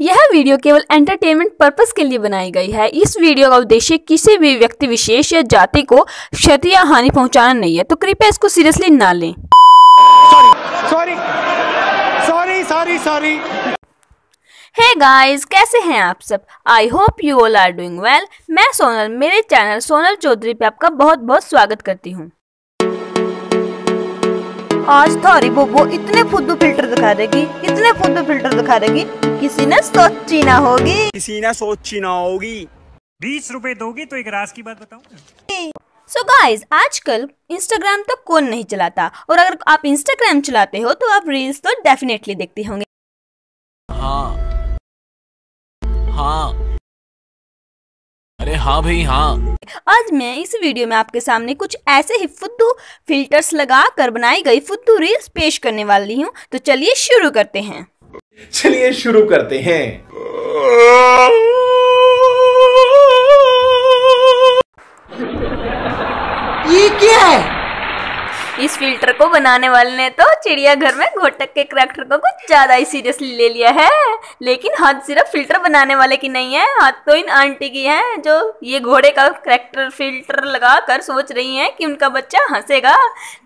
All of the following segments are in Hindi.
यह वीडियो केवल एंटरटेनमेंट पर्पस के लिए बनाई गई है। इस वीडियो का उद्देश्य किसी भी व्यक्ति विशेष या जाति को क्षति या हानि पहुंचाना नहीं है, तो कृपया इसको सीरियसली ना लें। Sorry sorry sorry sorry. Hey guys, कैसे हैं आप सब? I hope you all are doing well. मैं सोनल मेरे चैनल सोनल चौधरी पे आपका बहुत बहुत स्वागत करती हूँ। आज थोड़ी बोबो इतने फुद्दू फिल्टर दिखा देगी, इतने फुद्दू फिल्टर दिखा देगी, किसी ने सोची ना होगी, किसी ने सोची ना होगी। 20 रुपए दोगी तो एक राज की बात बताऊं। So guys, आजकल इंस्टाग्राम तो कौन नहीं चलाता, और अगर आप इंस्टाग्राम चलाते हो तो आप रील्स तो डेफिनेटली देखते होंगे। हाँ हाँ, अरे हाँ भाई हाँ। आज मैं इस वीडियो में आपके सामने कुछ ऐसे ही फुद्दू फिल्टर्स लगा कर बनाई गई फुद्दू रील्स पेश करने वाली हूँ, तो चलिए शुरू करते हैं। ये क्या है? इस फिल्टर को बनाने वाले ने तो चिड़ियाघर में घोटक के करैक्टर को कुछ ज्यादा ही सीरियसली ले लिया है, लेकिन हाथ सिर्फ फिल्टर बनाने वाले की नहीं है, हाथ तो इन आंटी की है जो ये घोड़े का करैक्टर फिल्टर लगा कर सोच रही हैं कि उनका बच्चा हंसेगा,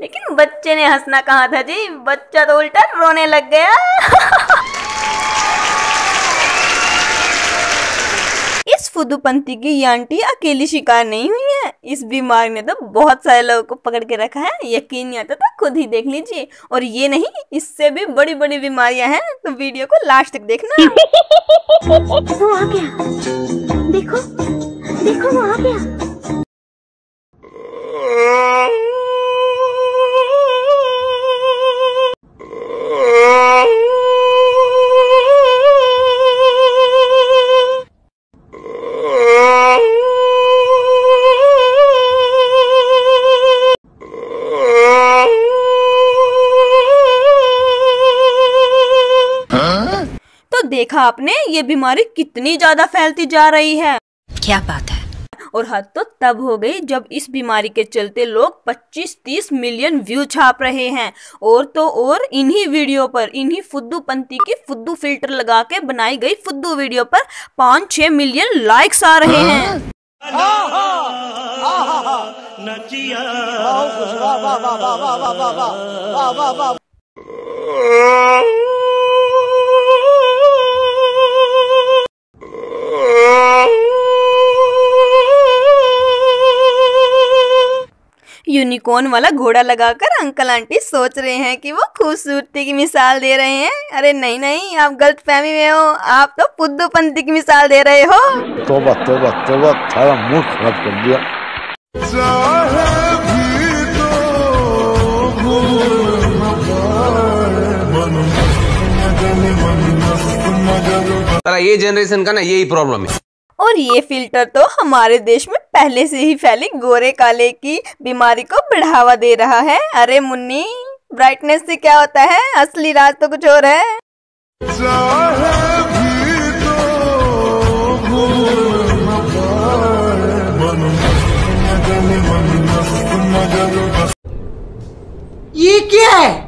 लेकिन बच्चे ने हंसना कहा था जी, बच्चा तो उल्टा रोने लग गया। इस फुद्दूपंती की ये आंटी अकेली शिकार नहीं हुई है, इस बीमारी ने तो बहुत सारे लोगों को पकड़ के रखा है। यकीन नहीं आता तो खुद ही देख लीजिए, और ये नहीं, इससे भी बड़ी बड़ी बीमारियां हैं, तो वीडियो को लास्ट तक देखना। वो आ गया, देखो देखो वो आ गया। देखा आपने, ये बीमारी कितनी ज्यादा फैलती जा रही है, क्या बात है। और हद तो तब हो गई जब इस बीमारी के चलते लोग 25-30 मिलियन व्यू छाप रहे हैं, और तो और इन्हीं वीडियो पर, इन्हीं फुद्दूपंती के फुद्दू फिल्टर लगा के बनाई गई फुद्दू वीडियो पर 5-6 मिलियन लाइक्स आ रहे हैं। यूनिकॉर्न वाला घोड़ा लगाकर अंकल आंटी सोच रहे हैं कि वो खूबसूरती की मिसाल दे रहे हैं। अरे नहीं नहीं, आप गलत फहमी में हो, आप तो फुद्दूपंती की मिसाल दे रहे हो। तोबा तोबा तोबा, थारा मुंह खराब कर दिया। अरे ये जनरेशन का ना यही प्रॉब्लम है। और ये फिल्टर तो हमारे देश में पहले से ही फैली गोरे काले की बीमारी को बढ़ावा दे रहा है। अरे मुन्नी, ब्राइटनेस से क्या होता है, असली राज तो कुछ और है। ये क्या है?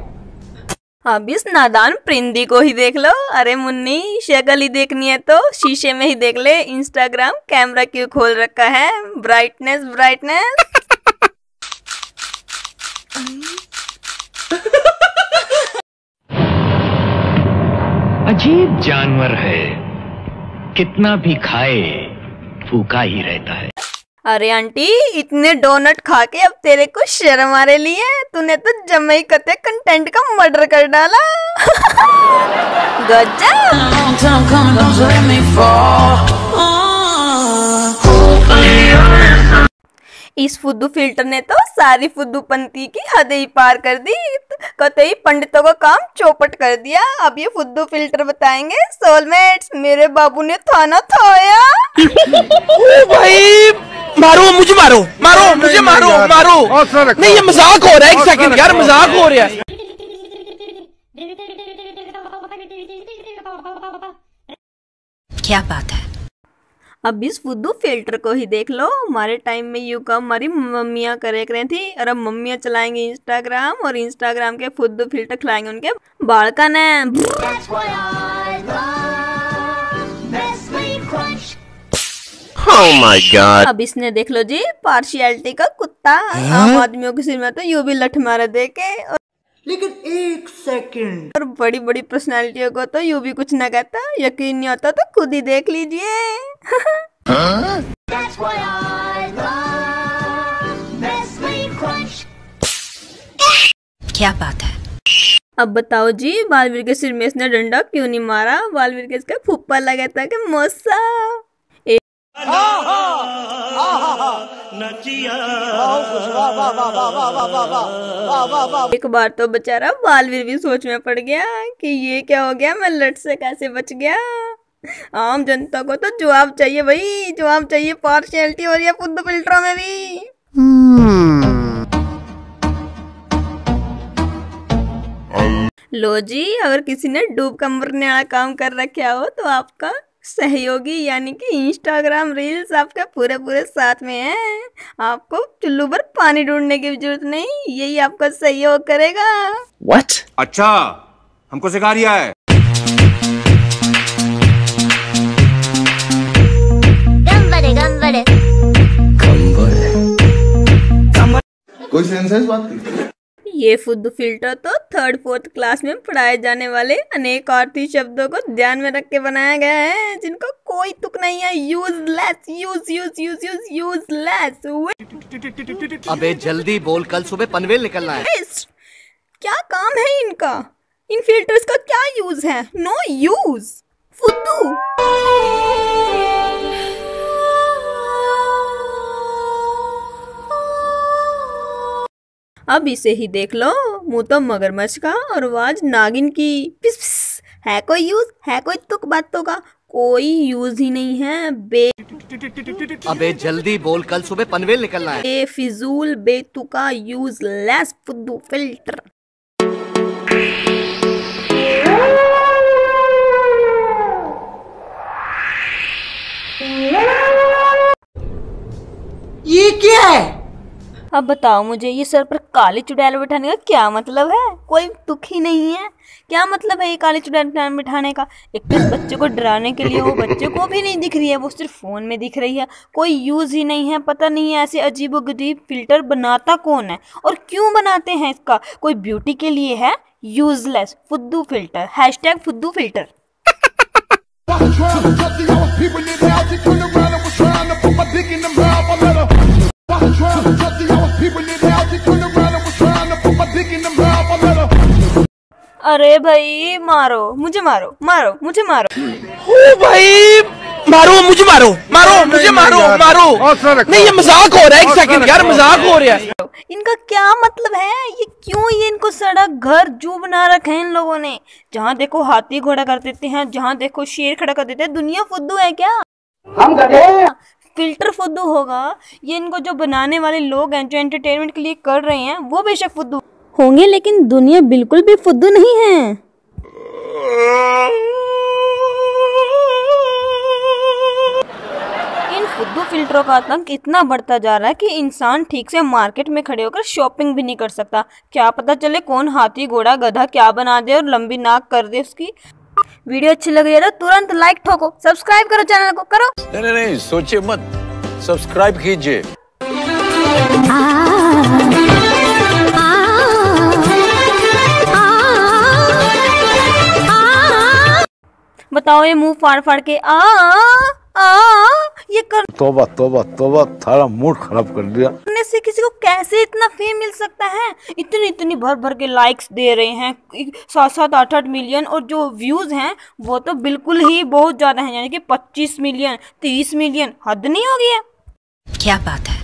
अब इस नादान परिंदी को ही देख लो। अरे मुन्नी, शक्ल ही देखनी है तो शीशे में ही देख ले, इंस्टाग्राम कैमरा क्यों खोल रखा है। Brightness brightness. अजीब जानवर है, कितना भी खाए फूका ही रहता है। अरे आंटी, इतने डोनट खा के अब तेरे को शर्म आ रही है, तूने तो जम्मई कते कंटेंट का मर्डर कर डाला। गजब। इस फुद्दू फिल्टर ने तो सारी फुद्दूपंती की हद ही पार कर दी, कतई पंडितों का काम चौपट कर दिया। अब ये फुद्दू फिल्टर बताएंगे सोलमेट्स, मेरे बाबू ने थाना थाया। ओ भाई, मारो मुझे, मारो मारो मुझे, मारो मारो। नहीं, ये मजाक हो रहा है, एक सेकंड यार, मजाक हो रहा है। क्या बात है। अब इस फुद्दू फिल्टर को ही देख लो। हमारे टाइम में यू का हमारी मम्मियाँ करे करें थी, और अब मम्मियाँ चलाएंगी इंस्टाग्राम, और इंस्टाग्राम के फुद्दू फिल्टर खिलाएंगे उनके बालकन है। Oh my God. अब इसने देख लो जी पार्शियलिटी का कुत्ता, आम आदमियों के सिर में तो यूं भी लठ मारा दे के, लेकिन एक सेकंड, और बड़ी बड़ी पर्सनालिटियों को तो यूं भी कुछ ना कहता। यकीन नहीं होता तो खुद ही देख लीजिए। क्या बात है। अब बताओ जी बालवीर के सिर में इसने डंडा क्यों नहीं मारा। बालवीर के इसका फुप्पा लगा था कि मौसा एक बार तो बेचारा बालवीर भी सोच में पड़ गया कि ये क्या हो गया, मैं लट से कैसे बच गया। आम जनता को तो जवाब चाहिए भाई, जवाब चाहिए। पार्शियलिटी हो रही है फुद्दू फिल्टरों में भी। लो जी, अगर किसी ने डूब का मरने वाला काम कर रखा हो तो आपका सहयोगी यानी कि इंस्टाग्राम रील्स आपके पूरे पूरे साथ में है। आपको चुल्लू पर पानी ढूंढने की जरूरत नहीं, यही आपका सहयोग करेगा। व्हाट? अच्छा, हमको सिखा दिया है। गंबड़े, गंबड़े। गंबड़े। कोई सेंस है इस बात की? ये फुद्दू फिल्टर तो थर्ड फोर्थ क्लास में पढ़ाए जाने वाले अनेक आरती शब्दों को ध्यान में रख के बनाया गया है, जिनका कोई तुक नहीं है। Useless, use use use use useless. अबे जल्दी बोल, कल सुबह पनवेल निकलना है। क्या काम है इनका, इन फिल्टर्स का क्या यूज है? नो यूज फुद्दू। अब इसे ही देख लो, मुँह तो मगरमच्छ का और आवाज नागिन की। पिस पिस, है कोई यूज, है कोई तुक बातों का, कोई यूज ही नहीं है। बे अबे जल्दी बोल, कल सुबह पनवेल निकलना है। बेफिजूल, बेतुका, यूजलेस फुद्दू फिल्टर। ये क्या है? अब बताओ मुझे, ये सर पर काली चुड़ैल बिठाने का क्या मतलब है? कोई तुक ही नहीं है। क्या मतलब है ये काली चुड़ैल बिठाने का? एक तो बच्चे को डराने के लिए, वो बच्चे को भी नहीं दिख रही है, वो सिर्फ फोन में दिख रही है। कोई यूज ही नहीं है। पता नहीं है ऐसे अजीबोगरीब फिल्टर बनाता कौन है और क्यों बनाते हैं इसका? कोई ब्यूटी के लिए है? यूजलेस फुद्दू फिल्टर, हैशटैग फुद्दू फिल्टर। अरे भाई मारो मुझे, मारो मारो मुझे, मारो ओ भाई, मारो मुझे, मारो मारो मुझे, मारो मारो। नहीं ये मजाक हो रहा है, एक सेकंड यार, मजाक हो रहा है। इनका क्या मतलब है? ये क्यों, ये इनको सड़क घर जू बना रखा है इन लोगों ने। जहाँ देखो हाथी घोड़ा कर देते हैं, जहाँ देखो शेर खड़ा कर देते हैं। दुनिया फुद्दू है क्या? हम फिल्टर फुद्दू होगा। ये इनको जो बनाने वाले लोग हैं, जो एंटरटेनमेंट के लिए कर रहे हैं, वो बेशक फुद्दू होंगे, लेकिन दुनिया बिल्कुल भी फुद्दू नहीं है। इन फुद्दू फिल्टरों का आतंक इतना बढ़ता जा रहा है कि इंसान ठीक से मार्केट में खड़े होकर शॉपिंग भी नहीं कर सकता। क्या पता चले कौन हाथी घोड़ा गधा क्या बना दे और लंबी नाक कर दे उसकी। वीडियो अच्छी लग रही है तो तुरंत लाइक ठोको, सब्सक्राइब करो चैनल को, करो। नहीं नहीं सोचिए मत, सब्सक्राइब कीजिए। बताओ ये मुंह फाड़ फाड़ के आ आ ये कर, तोबा तोबा तोबा, थारा मूड खराब कर दिया। इतने से किसी को कैसे इतना फेम मिल सकता है? इतनी इतनी भर भर के लाइक्स दे रहे हैं, 7-8 मिलियन, और जो व्यूज हैं वो तो बिल्कुल ही बहुत ज्यादा हैं, यानी कि 25 मिलियन, 30 मिलियन। हद नहीं हो गई है? क्या बात है।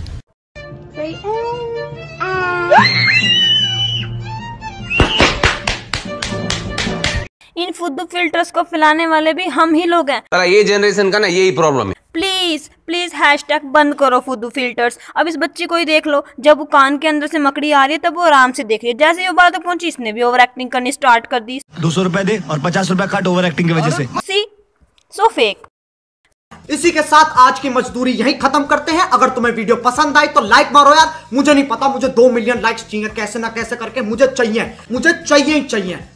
इन फुद्दू फिल्टर्स को फैलाने वाले भी हम ही लोग हैं। ये जनरेशन का ना यही प्रॉब्लम है। प्लीज प्लीज हैशटैग बंद करो फुद्दू फिल्टर्स। अब इस बच्ची को ही देख लो, जब वो कान के अंदर से मकड़ी आ रही है तब वो आराम से देख रही है, जैसे वो बात तक पहुंची इसने भी ओवर एक्टिंग करनी स्टार्ट कर दी। 200 रुपए दे और 50 रुपए कट ओवर एक्टिंग की वजह से। See so fake. इसी के साथ आज की मजदूरी यही खत्म करते हैं। अगर तुम्हें वीडियो पसंद आई तो लाइक मारो यार। मुझे नहीं पता, मुझे 2 मिलियन लाइक्स चाहिए, कैसे ना कैसे करके मुझे चाहिए।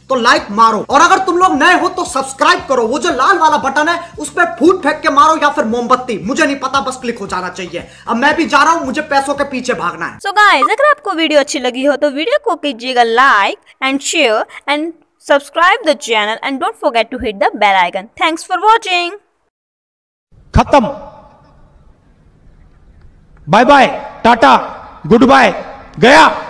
तो लाइक मारो, और अगर तुम लोग नए हो तो सब्सक्राइब करो। वो जो लाल वाला बटन है उस पर फूट फेंक के मारो या फिर मोमबत्ती, मुझे नहीं पता, बस क्लिक हो जाना चाहिए। अब मैं भी जा रहा हूँ, मुझे पैसों के पीछे भागना है। So guys, अगर आपको वीडियो अच्छी लगी हो तो वीडियो को कीजिएगा like and share and subscribe the channel and don't forget to hit the bell icon. Thanks for watching. खत्म, bye bye, Tata, goodbye, गया।